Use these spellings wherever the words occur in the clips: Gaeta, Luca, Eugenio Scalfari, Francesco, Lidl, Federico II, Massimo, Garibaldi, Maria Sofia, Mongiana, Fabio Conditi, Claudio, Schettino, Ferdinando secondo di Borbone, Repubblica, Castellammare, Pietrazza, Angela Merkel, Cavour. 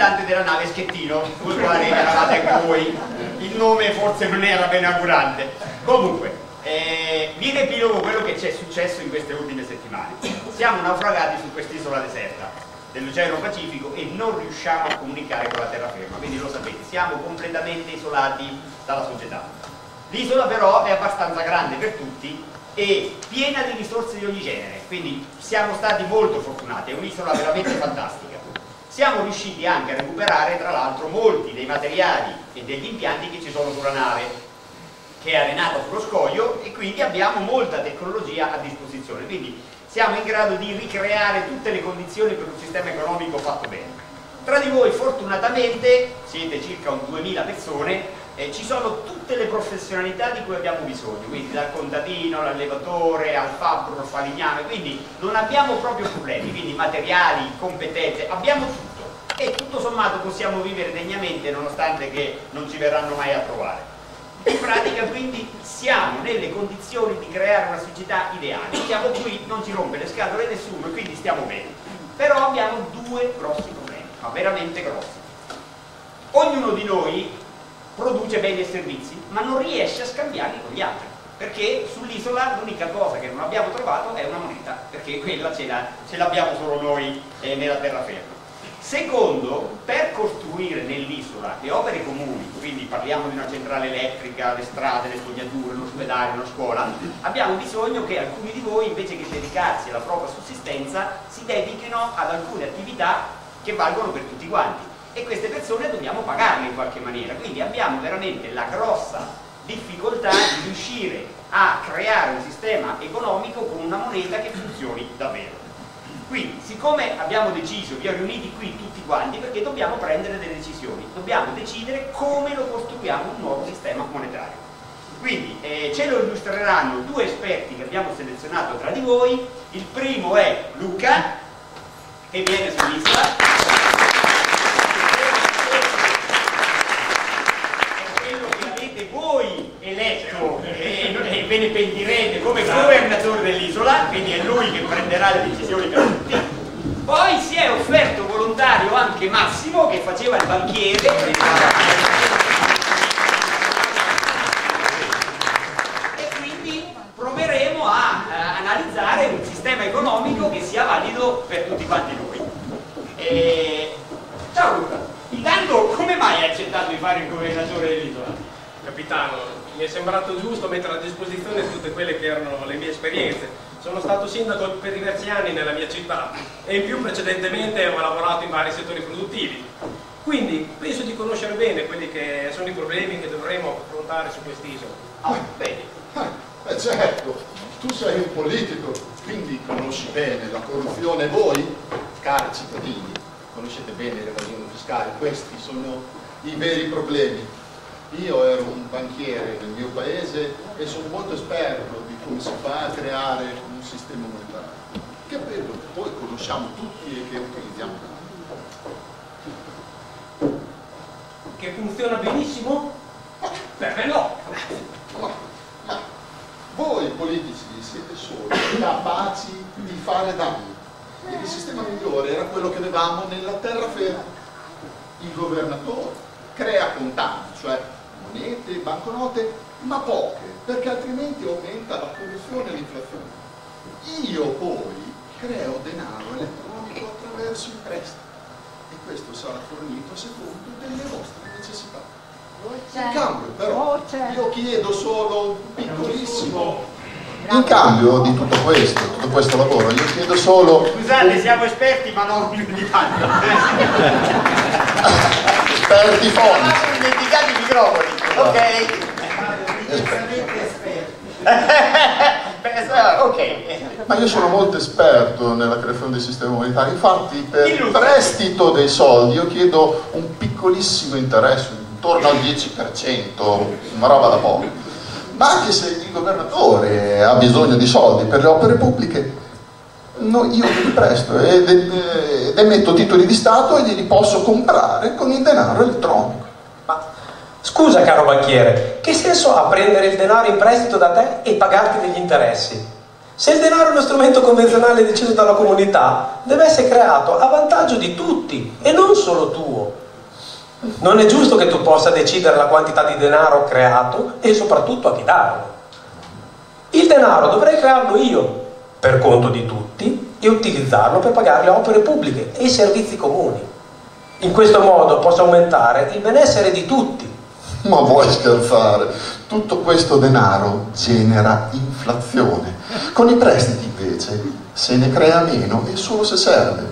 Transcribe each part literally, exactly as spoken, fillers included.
comandante della nave Schettino, sul quale eravate voi, il nome forse non era ben augurante. Comunque, eh, vi riepilogo quello che ci è successo in queste ultime settimane. Siamo naufragati su quest'isola deserta dell'Oceano Pacifico e non riusciamo a comunicare con la terraferma, quindi lo sapete, siamo completamente isolati dalla società. L'isola però è abbastanza grande per tutti e piena di risorse di ogni genere, quindi siamo stati molto fortunati, è un'isola veramente fantastica. Siamo riusciti anche a recuperare tra l'altro molti dei materiali e degli impianti che ci sono sulla nave, che è arenata sullo scoglio, e quindi abbiamo molta tecnologia a disposizione, quindi siamo in grado di ricreare tutte le condizioni per un sistema economico fatto bene. Tra di voi fortunatamente siete circa un duemila persone e ci sono tutte le professionalità di cui abbiamo bisogno, quindi dal contadino, all'allevatore, al fabbro, al falegname, quindi non abbiamo proprio problemi, quindi materiali, competenze, abbiamo tutto e tutto sommato possiamo vivere degnamente nonostante che non ci verranno mai a trovare. In pratica quindi siamo nelle condizioni di creare una società ideale, siamo qui, non ci rompe le scatole nessuno e quindi stiamo bene. Però abbiamo due grossi problemi, ma veramente grossi. Ognuno di noi produce beni e servizi, ma non riesce a scambiarli con gli altri, perché sull'isola l'unica cosa che non abbiamo trovato è una moneta, perché quella ce l'abbiamo solo noi eh, nella terraferma. Secondo, per costruire nell'isola le opere comuni, quindi parliamo di una centrale elettrica, le strade, le fognature, l'ospedale, una scuola, abbiamo bisogno che alcuni di voi, invece che dedicarsi alla propria sussistenza, si dedichino ad alcune attività che valgono per tutti quanti, e queste persone dobbiamo pagarle in qualche maniera, quindi abbiamo veramente la grossa difficoltà di riuscire a creare un sistema economico con una moneta che funzioni davvero. Quindi, siccome abbiamo deciso, vi ho riuniti qui tutti quanti, perché dobbiamo prendere delle decisioni, dobbiamo decidere come lo costruiamo un nuovo sistema monetario. Quindi eh, ce lo illustreranno due esperti che abbiamo selezionato tra di voi. Il primo è Luca, che viene sull'isola, è quello che avete voi eletto e, e ve ne pentirete come governatore dell'isola, quindi è lui che prenderà le decisioni per tutti. Poi si è offerto volontario anche Massimo, che faceva il banchiere, e quindi proveremo a, a analizzare un sistema economico che sia valido per tutti quanti noi. E... Ciao Luca, intanto come mai hai accettato di fare il governatore dell'isola? Capitano, mi è sembrato giusto mettere a disposizione tutte quelle che erano le mie esperienze. Sono stato sindaco per diversi anni nella mia città e in più precedentemente ho lavorato in vari settori produttivi. Quindi penso di conoscere bene quelli che sono i problemi che dovremo affrontare su quest'isola. Ah, bene. Eh, certo, tu sei un politico, quindi conosci bene la corruzione. Voi, cari cittadini, conoscete bene l'evasione fiscale, questi sono i veri problemi. Io ero un banchiere nel mio paese e sono molto esperto di come si fa a creare un sistema monetario, che credo che poi conosciamo tutti e che utilizziamo tutti. Che funziona benissimo? Beh, no! Ma, ma voi politici siete solo capaci di fare danni. Il sistema migliore era quello che avevamo nella terraferma. Il governatore crea contanti, cioè monete, banconote, ma poche, perché altrimenti aumenta la corruzione e l'inflazione. Io poi creo denaro elettronico attraverso i prestiti e questo sarà fornito secondo delle vostre necessità. In cambio però io chiedo solo un piccolissimo... In cambio di tutto questo, tutto questo lavoro, io chiedo solo... Scusate, siamo esperti ma non più di tanto. Esperti fonici. Siamo dimenticati i microfoni, ok? Ma io sono molto esperto nella creazione del sistema monetario, infatti per il prestito dei soldi io chiedo un piccolissimo interesse, intorno al dieci per cento, una roba da poco. Ma anche se il governatore ha bisogno di soldi per le opere pubbliche, no, io li presto ed emetto titoli di Stato e li posso comprare con il denaro elettronico. Ma... Scusa caro banchiere, che senso ha prendere il denaro in prestito da te e pagarti degli interessi? Se il denaro è uno strumento convenzionale deciso dalla comunità, deve essere creato a vantaggio di tutti e non solo tuo. Non è giusto che tu possa decidere la quantità di denaro creato e soprattutto a chi darlo. Il denaro dovrei crearlo io, per conto di tutti, e utilizzarlo per pagare le opere pubbliche e i servizi comuni. In questo modo posso aumentare il benessere di tutti. Ma vuoi scherzare? Tutto questo denaro genera inflazione. Con i prestiti invece se ne crea meno e solo se serve.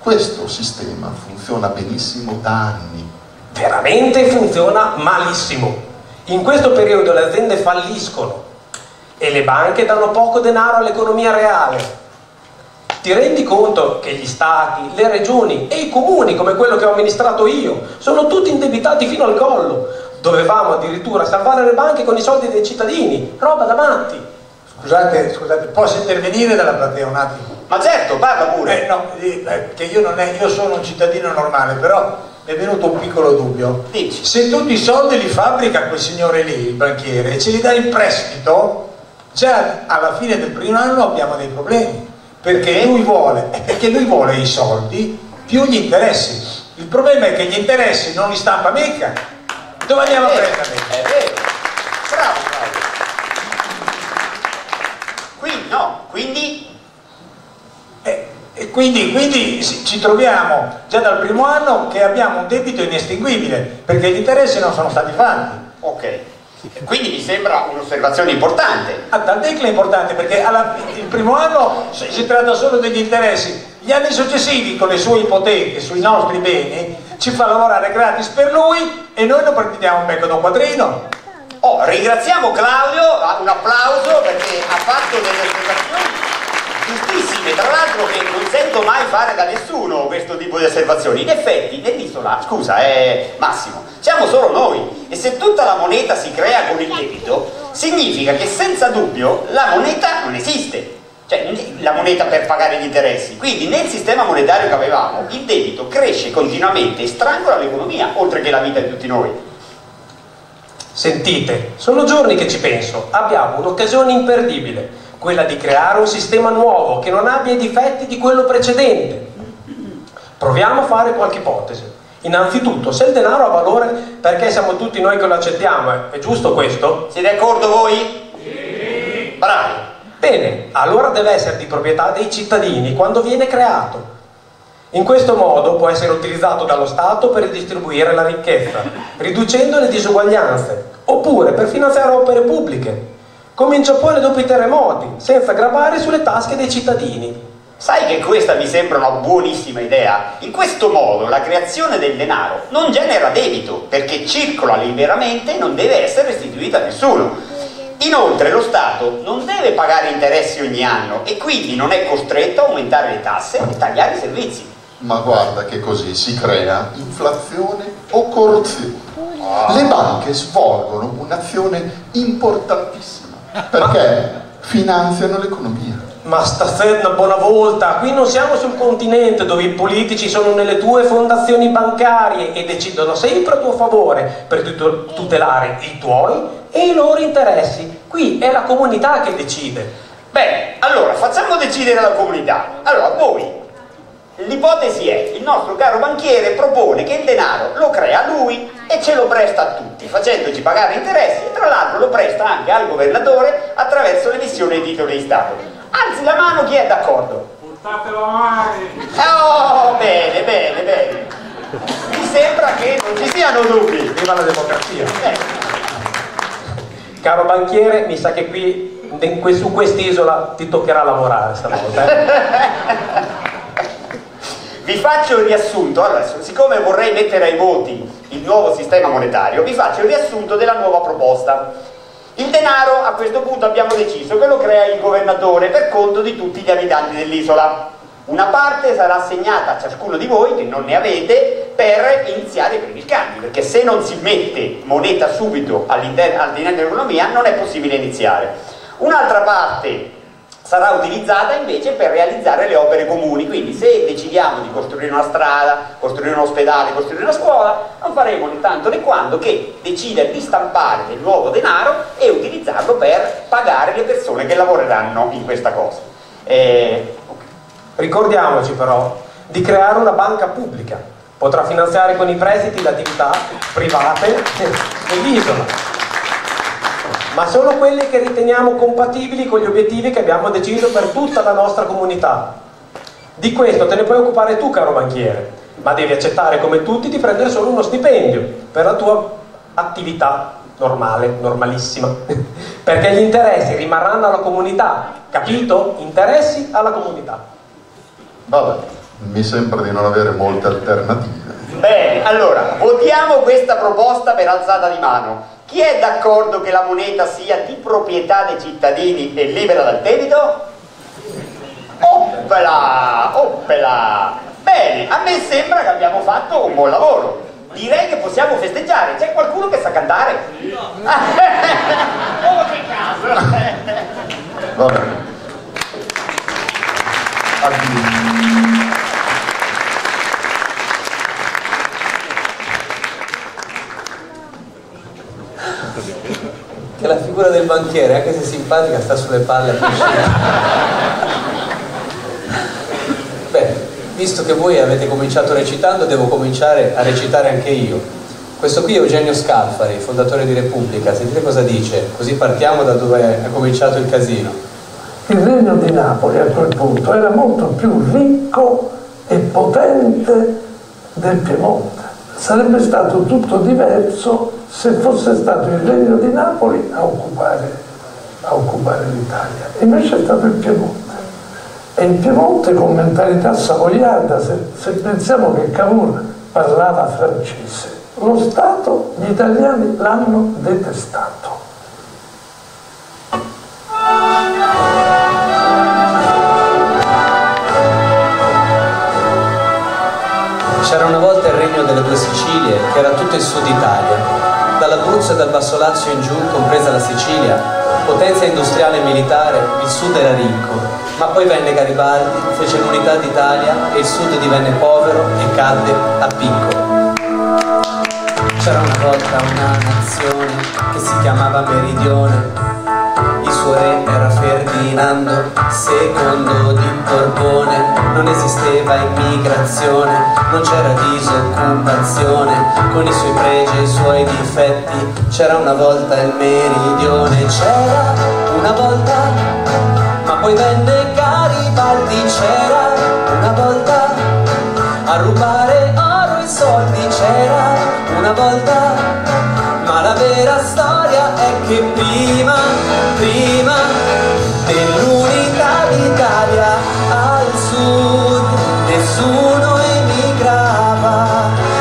Questo sistema funziona benissimo da anni. Veramente funziona malissimo. In questo periodo le aziende falliscono e le banche danno poco denaro all'economia reale. Ti rendi conto che gli stati, le regioni e i comuni, come quello che ho amministrato io, sono tutti indebitati fino al collo? Dovevamo addirittura salvare le banche con i soldi dei cittadini, roba da matti. Scusate, scusate, posso intervenire dalla platea un attimo? Ma certo, parla pure. Eh, no, che io, non è, io sono un cittadino normale, però mi è venuto un piccolo dubbio. Dici. Se tutti i soldi li fabbrica quel signore lì, il banchiere, e ce li dà in prestito, già alla fine del primo anno abbiamo dei problemi. Perché lui vuole, perché lui vuole i soldi più gli interessi. Il problema è che gli interessi non li stampa mica. Dove andiamo a prendere? È vero, bravo, bravo. Qui no, quindi? E, e quindi, quindi ci troviamo già dal primo anno che abbiamo un debito inestinguibile, perché gli interessi non sono stati fatti. Ok. Quindi mi sembra un'osservazione importante. Ah, tant'è che è importante, perché alla, il primo anno si tratta solo degli interessi. Gli anni successivi, con le sue ipoteche sui nostri beni, ci fa lavorare gratis per lui e noi non prendiamo un becco da un quadrino. Oh, ringraziamo Claudio, un applauso, perché ha fatto delle osservazioni giustissime, tra l'altro, che non sento mai fare da nessuno questo tipo di osservazioni. In effetti nell'isola, scusa eh, Massimo, siamo solo noi, e se tutta la moneta si crea con il debito significa che senza dubbio la moneta non esiste, cioè la moneta per pagare gli interessi. Quindi nel sistema monetario che avevamo il debito cresce continuamente e strangola l'economia, oltre che la vita di tutti noi. Sentite, sono giorni che ci penso, abbiamo un'occasione imperdibile, quella di creare un sistema nuovo che non abbia i difetti di quello precedente. Proviamo a fare qualche ipotesi. Innanzitutto, se il denaro ha valore, perché siamo tutti noi che lo accettiamo, è giusto questo? Siete d'accordo voi? Sì! Bravi! Bene, allora deve essere di proprietà dei cittadini quando viene creato. In questo modo può essere utilizzato dallo Stato per distribuire la ricchezza, riducendo le disuguaglianze, oppure per finanziare opere pubbliche, come in Giappone dopo i terremoti, senza gravare sulle tasche dei cittadini. Sai che questa mi sembra una buonissima idea? In questo modo la creazione del denaro non genera debito, perché circola liberamente e non deve essere restituita a nessuno. Inoltre lo Stato non deve pagare interessi ogni anno e quindi non è costretto a aumentare le tasse e tagliare i servizi. Ma guarda che così si crea inflazione o corruzione. Le banche svolgono un'azione importantissima, perché finanziano l'economia. Ma sta ferma buona volta, qui non siamo sul continente dove i politici sono nelle tue fondazioni bancarie e decidono sempre a tuo favore per tutelare i tuoi e i loro interessi. Qui è la comunità che decide. Bene, allora facciamo decidere la comunità. Allora voi, l'ipotesi è, il nostro caro banchiere propone che il denaro lo crea lui e ce lo presta a tutti, facendoci pagare interessi, e tra l'altro lo presta anche al governatore attraverso l'emissione di titoli di Stato. Alzi la mano chi è d'accordo. Buttatelo a mano. Oh, bene, bene, bene. Mi sembra che non ci siano dubbi. Viva la democrazia. Eh. Caro banchiere, mi sa che qui, su quest'isola, ti toccherà lavorare stavolta. Vi faccio il riassunto, allora, siccome vorrei mettere ai voti il nuovo sistema monetario, vi faccio il riassunto della nuova proposta. Il denaro, a questo punto abbiamo deciso che lo crea il governatore per conto di tutti gli abitanti dell'isola. Una parte sarà assegnata a ciascuno di voi, che non ne avete, per iniziare i primi cambi, perché se non si mette moneta subito all'interno all'interno dell'economia non è possibile iniziare. Un'altra parte sarà utilizzata invece per realizzare le opere comuni. Quindi se decidiamo di costruire una strada, costruire un ospedale, costruire una scuola, non faremo né tanto né quanto che decidere di stampare del nuovo denaro e utilizzarlo per pagare le persone che lavoreranno in questa cosa. Eh, okay. Ricordiamoci però di creare una banca pubblica, potrà finanziare con i prestiti le attività private dell'isola, ma solo quelle che riteniamo compatibili con gli obiettivi che abbiamo deciso per tutta la nostra comunità. Di questo te ne puoi occupare tu, caro banchiere, ma devi accettare come tutti di prendere solo uno stipendio per la tua attività normale, normalissima, perché gli interessi rimarranno alla comunità, capito? Interessi alla comunità. Vabbè, mi sembra di non avere molte alternative. Bene, allora, votiamo questa proposta per alzata di mano. Chi è d'accordo che la moneta sia di proprietà dei cittadini e libera dal debito? Oppela, oppela! Bene, a me sembra che abbiamo fatto un buon lavoro. Direi che possiamo festeggiare. C'è qualcuno che sa cantare? No. Oh, che caso! Va bene. Addio. Che la figura del banchiere, anche se simpatica, sta sulle palle a prescindere. Beh, visto che voi avete cominciato recitando, devo cominciare a recitare anche io. Questo qui è Eugenio Scalfari, fondatore di Repubblica. Sentite cosa dice, così partiamo da dove è cominciato il casino. Il regno di Napoli a quel punto era molto più ricco e potente del Piemonte. Sarebbe stato tutto diverso se fosse stato il Regno di Napoli a occupare, a occupare l'Italia. Invece è stato il Piemonte. E il Piemonte con mentalità savoiarda, se, se pensiamo che Cavour parlava francese, lo Stato, gli italiani l'hanno detestato. C'era una volta il regno delle due Sicilie, che era tutto il sud Italia, dall'Abruzzo e dal Basso Lazio in giù, compresa la Sicilia, potenza industriale e militare, il sud era ricco, ma poi venne Garibaldi, fece l'unità d'Italia e il sud divenne povero e cadde a picco. C'era una volta una nazione che si chiamava Meridione, il suo re era Ferdinando secondo di Borbone, non esisteva immigrazione, non c'era disoccupazione, con i suoi pregi e i suoi difetti, c'era una volta il Meridione, c'era una volta, ma poi venne Garibaldi, c'era una volta, a rubare oro e soldi, c'era una volta. Ma la vera storia è che prima, prima dell'unità d'Italia al sud nessuno emigrava,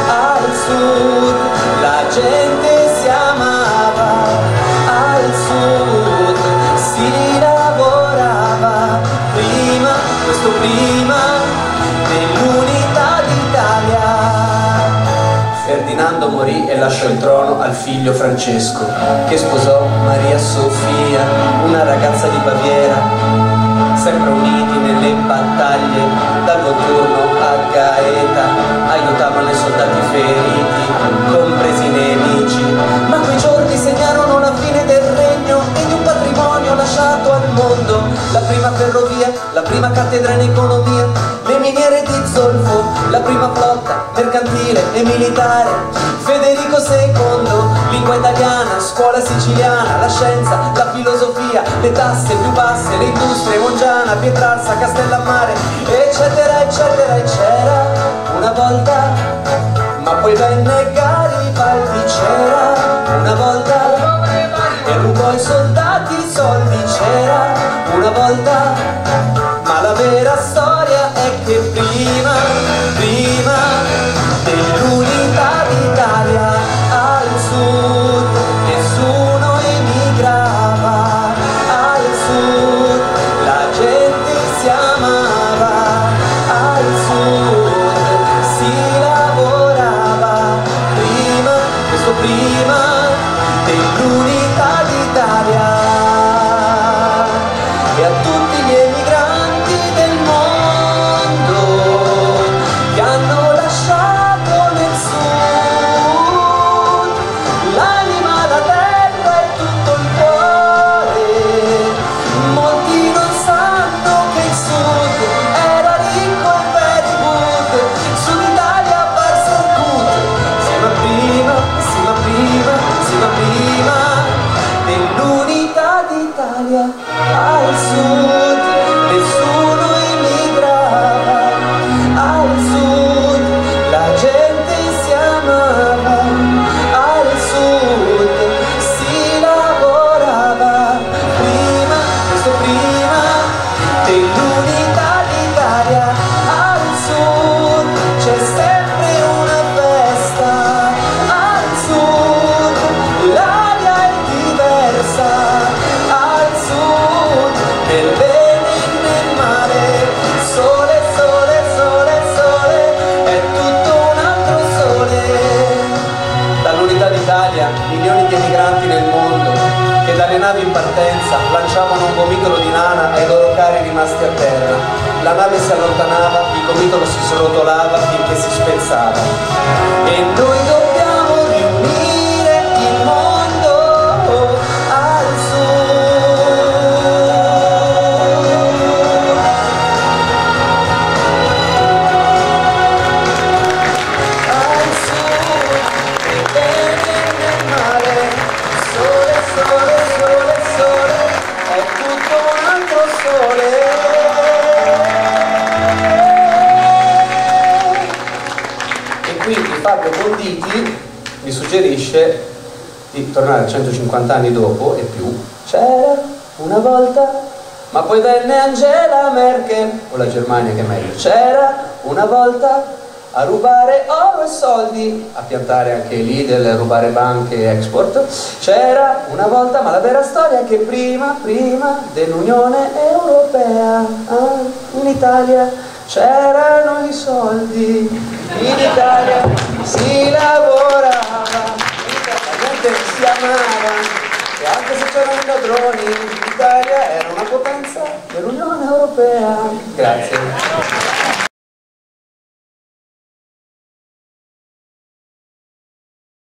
al sud la gente si amava, al sud si lavorava, prima, questo prima dell'unità d'Italia. Ferdinando morì e lasciò il trono al figlio Francesco, che sposò Maria Sofia, una ragazza di Baviera, sempre uniti nelle battaglie, dal notturno a Gaeta, aiutavano i soldati feriti, compresi i nemici, ma quei giorni segnarono la fine del regno e di un patrimonio lasciato al mondo, la prima ferrovia, la prima cattedra in economia, le miniere di zolfo, la prima flotta mercantile e militare, Federico secondo, lingua italiana, scuola siciliana, la scienza, la filosofia, le tasse più basse, le industrie, Mongiana, Pietrazza, Castellammare, eccetera, eccetera, eccetera, una volta, ma poi venne Garibaldi, c'era una volta, e rubò ai soldati i soldi, c'era una volta, ma la vera storia è che prima, prima dell'unità d'Italia al sud nessuno emigrava, al sud la gente si amava, al sud si lavorava. gomitolo si srotolava finché si spezzava. E noi dobbiamo riunire il mondo al sole. Al sole, nel bene e nel male. Sole, sole, sole, sole, è tutto un altro sole. Fabio Conditi mi suggerisce di tornare centocinquanta anni dopo e più. C'era una volta, ma poi venne Angela Merkel, o la Germania che è meglio. C'era una volta a rubare oro e soldi, a piantare anche Lidl, a rubare banche e export. C'era una volta, ma la vera storia è che prima, prima dell'Unione Europea, ah, in Italia c'erano i soldi, in Italia si lavorava, la gente si amava, e anche se c'erano i ladroni, l'Italia era una potenza dell'Unione Europea. Grazie.